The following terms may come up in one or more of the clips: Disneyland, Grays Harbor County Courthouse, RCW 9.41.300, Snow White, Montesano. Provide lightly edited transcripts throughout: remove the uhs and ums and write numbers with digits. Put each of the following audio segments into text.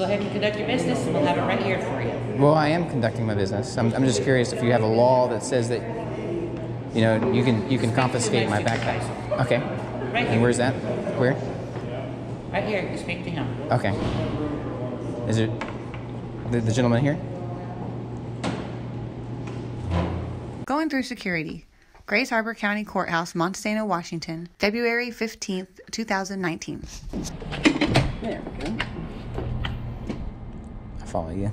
go ahead and conduct your business, and we'll have it right here for you. Well, I am conducting my business. I'm just curious if you have a law that says that, you know, you can confiscate my backpack. Okay. Right here. And where's that? Where? Right here. You speak to him. Okay. Is it the gentleman here? Going through security. Grays Harbor County Courthouse, Montesano, Washington, February 15th, 2019. There we go. I follow you.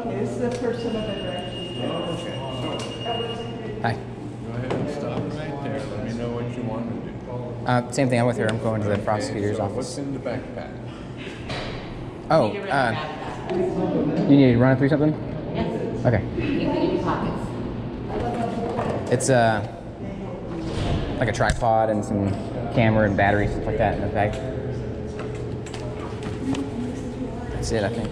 Okay, this is the first one I've ever actually done. Okay. Hi. Go ahead and stop right there. Let me know what you want to do. Same thing. I'm with her. I'm going to the prosecutor's office. What's in the backpack? Oh, you need to run it through something? Yes. Okay. You can get your pockets. It's like a tripod and some camera and batteries, stuff like that in the bag. That's it, I think.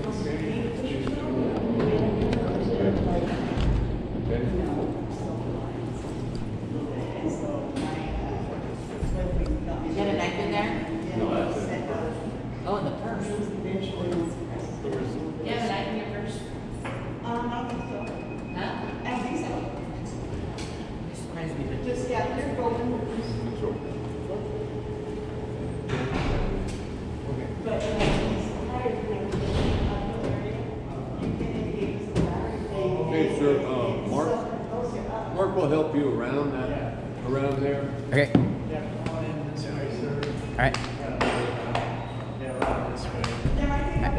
We'll help you around that, around there. Okay. All right.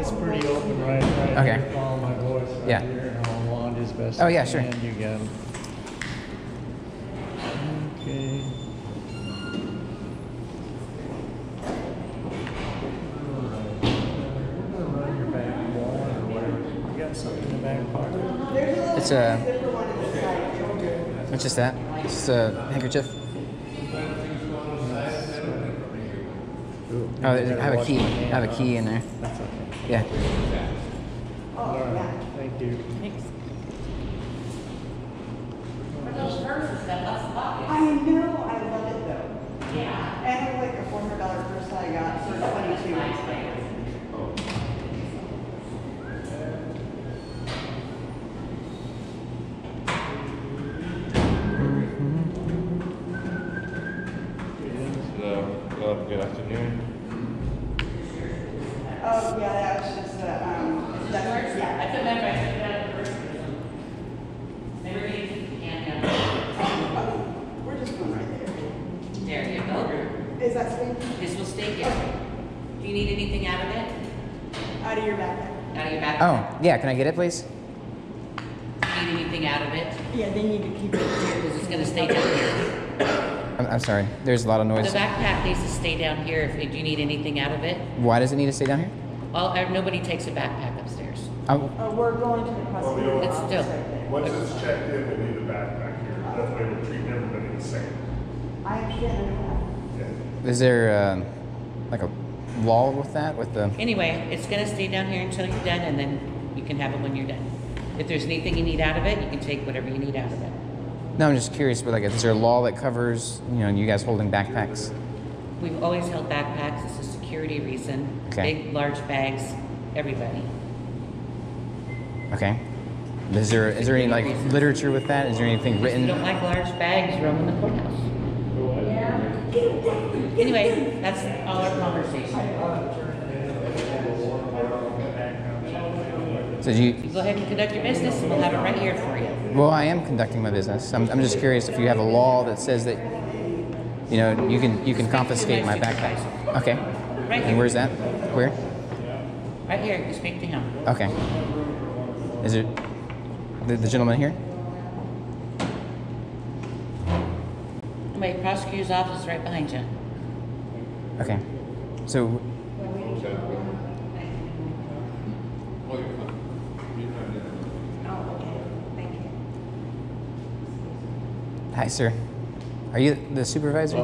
It's pretty open, right? Okay. Follow my voice. Yeah. Oh yeah, sure. You get them. Okay. All right. We're gonna run your back wall or whatever. You got something in the back pocket? It's a. It's just that. It's just a handkerchief. Oh, I have a key. I have a key in there. That's okay. Yeah. All right. Thank you. Thanks. For those purses that last pocket. I know. I love it though. Yeah. I have like a $400 purse I got for 22 years. Good afternoon. Oh, yeah, that was just the, yeah, I put that back. Never get to the hand down. We're just going right there. There you go. Is that safe? This will stay here. Okay. Do you need anything out of it? Out of your backpack. Out of your backpack? Oh, yeah, can I get it, please? Do you need anything out of it? Yeah, they need to keep it here because it's going to stay down here. I'm sorry. There's a lot of noise. The backpack needs to stay down here. If you need anything out of it. Why does it need to stay down here? Well, nobody takes a backpack upstairs. We're going to the customer. It's still. Once it's checked in, we'll leave the backpack here. That's why we're treating everybody the same. I understand. Is there like a wall with that? With the. Anyway, it's going to stay down here until you're done, and then you can have it when you're done. If there's anything you need out of it, you can take whatever you need out of it. No, I'm just curious, but like, is there a law that covers, you know, you guys holding backpacks? We've always held backpacks. It's a security reason. Okay. Big, large bags, everybody. Okay. Is there any like literature with that? Is there anything written? You don't like large bags roaming the courthouse. Yeah. Anyway, that's all our conversation. So you go ahead and conduct your business, and we'll have it right here for you. Well, I am conducting my business. I'm just curious if you have a law that says that, you know, you can confiscate my backpack. Okay. Right here. And where's that? Where? Right here. You speak to him. Okay. Is it the gentleman here? My prosecutor's office is right behind you. Okay. So. Hi, sir. Are you the supervisor?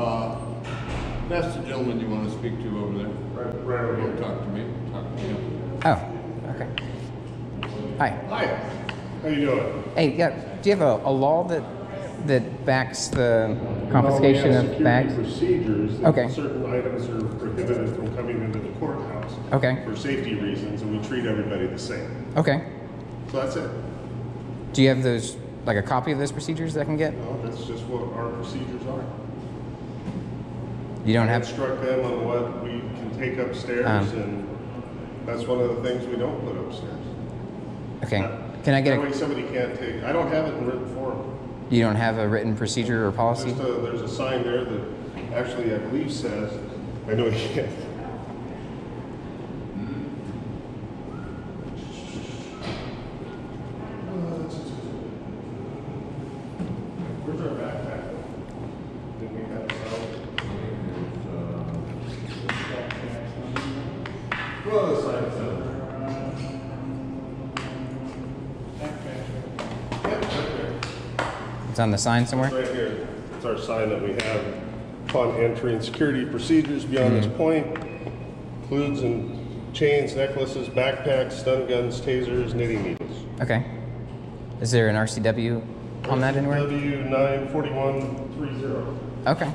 That's the gentleman you want to speak to over there. Right over here. Talk to me. Talk to him. Oh, okay. Hi. Hi. How you doing? Hey, yeah. Do you have a law that backs the confiscation of bags? Procedures. That okay. Certain items are prohibited from coming into the courthouse. Okay. For safety reasons, and we treat everybody the same. Okay. So that's it. Do you have those? Like a copy of those procedures that I can get? No, that's just what our procedures are. You don't have to instruct them on what we can take upstairs, and that's one of the things we don't put upstairs. Okay. Can I get that way somebody can't take? I don't have it in written form. You don't have a written procedure or policy? There's a sign there that actually I believe says, I know you can't. It's on the sign somewhere? It's right here. It's our sign that we have upon entering. Security procedures beyond this point includes chains, necklaces, backpacks, stun guns, tasers, knitting needles. Okay. Is there an RCW on that anywhere? RCW 9.41.300. Okay.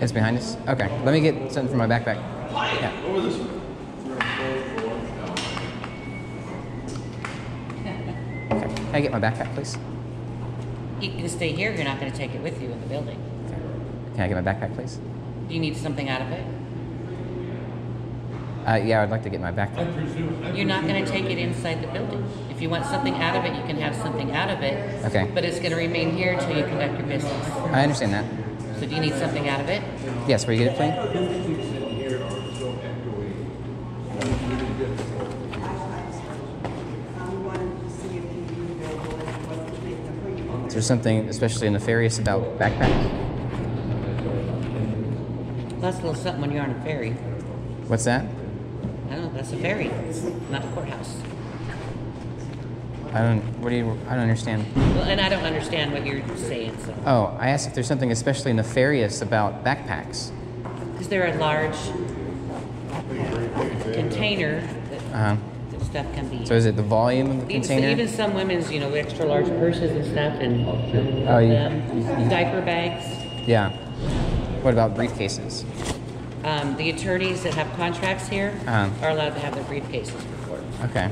It's behind us? Okay. Let me get something from my backpack. Yeah. What was this? Can I get my backpack, please? You can stay here. You're not going to take it with you in the building. Okay. Can I get my backpack, please? Do you need something out of it? Yeah, I'd like to get my backpack. You're not going to take it inside the building. If you want something out of it, you can have something out of it. Okay. But it's going to remain here until you conduct your business. I understand that. So do you need something out of it? Yes. Will you get it, please? Is there something especially nefarious about backpacks? That's a little something when you're on a ferry. What's that? I don't know. That's a ferry, not a courthouse. I don't understand. Well, and I don't understand what you're saying. So. Oh, I asked if there's something especially nefarious about backpacks. Because they're a large container that stuff can be. So is it the volume of the container? Even some women's, you know, extra large purses and stuff, and diaper bags. Yeah. What about briefcases? The attorneys that have contracts here are allowed to have their briefcases for court. Okay.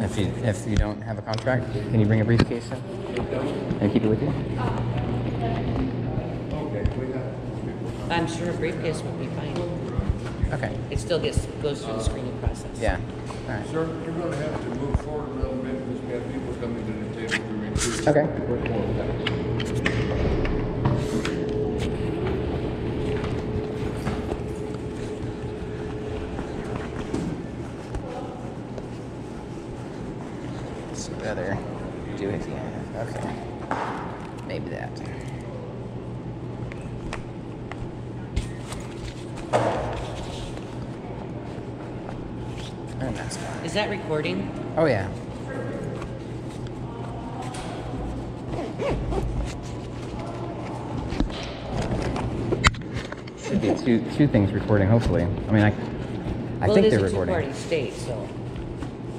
If you don't have a contract, can you bring a briefcase in? And keep it with you? I'm sure a briefcase would be fine. Okay. It still goes through the screening process. Yeah. All right. Sir, you're going to have to move forward a little bit because we have people coming to the table to read through. Okay. Let's see the other. Do it again. Okay. Maybe that. Is that recording? Oh, yeah. Should be two things recording, hopefully. I mean, I think they're recording. Well, it is a two-party state, so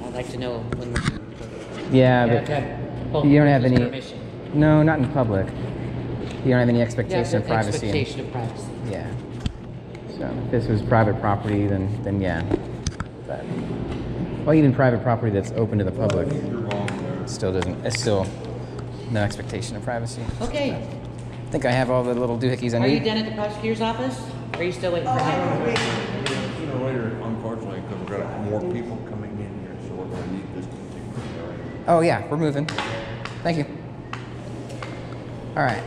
I'd like to know when we're... Yeah, but you don't have any... Permission. No, not in public. You don't have any expectation of privacy. Expectation of privacy. Yeah. So if this was private property, then yeah. But... Well, even private property that's open to the public still doesn't. It's still no expectation of privacy. Okay. I think I have all the little doohickeys I need. Are you done at the prosecutor's office? Or are you still waiting for him? Sooner or later, unfortunately, because we've got more people coming in here, so we're going to need this particular area. Oh yeah, we're moving. Thank you. All right.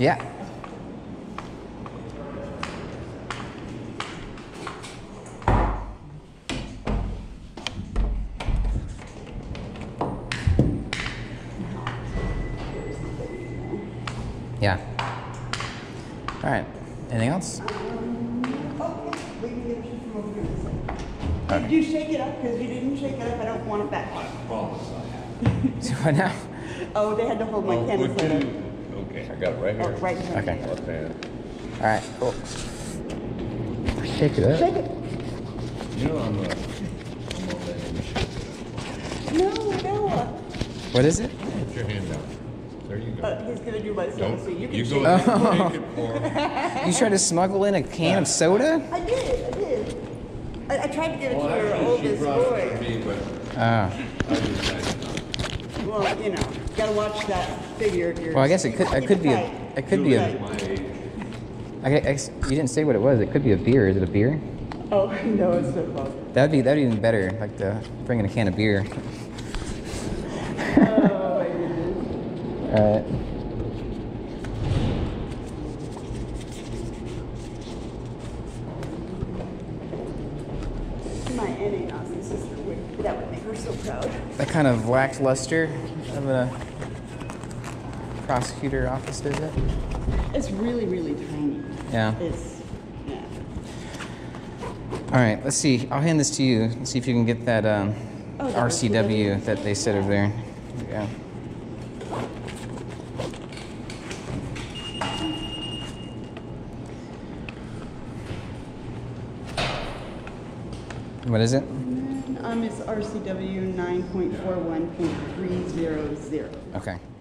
Yeah. Anything else? Okay. Did you shake it up? Because you didn't shake it up, I don't want it back. I promise I have. So what now? Oh, they had to hold my camera. Okay, I got it right here. Oh, right here. Okay. All right, cool. Shake it up. Shake it. You know I'm not. I'm not letting you shake it up. No, no. What is it? Put your hand down. There you go. He's gonna do my soda, so you can shake it. Oh. Take it for him. You tried to smuggle in a can of soda? I did. I did. I tried to give it to her oldest boy. Oh. Well, you know, gotta watch that figure of yours. Well, I guess it could be a, you didn't say what it was. It could be a beer. Is it a beer? Oh no, it's so close. That'd be even better. Like bringing a can of beer. Oh my goodness. All right. My NA Nazi sister would. That would make her so proud. That kind of lackluster of a prosecutor office visit. It's really, really tiny. Yeah. It's, yeah. All right, let's see. I'll hand this to you and see if you can get that RCW that they said over there. Yeah. What is it? It's RCW 9.41.300. Okay.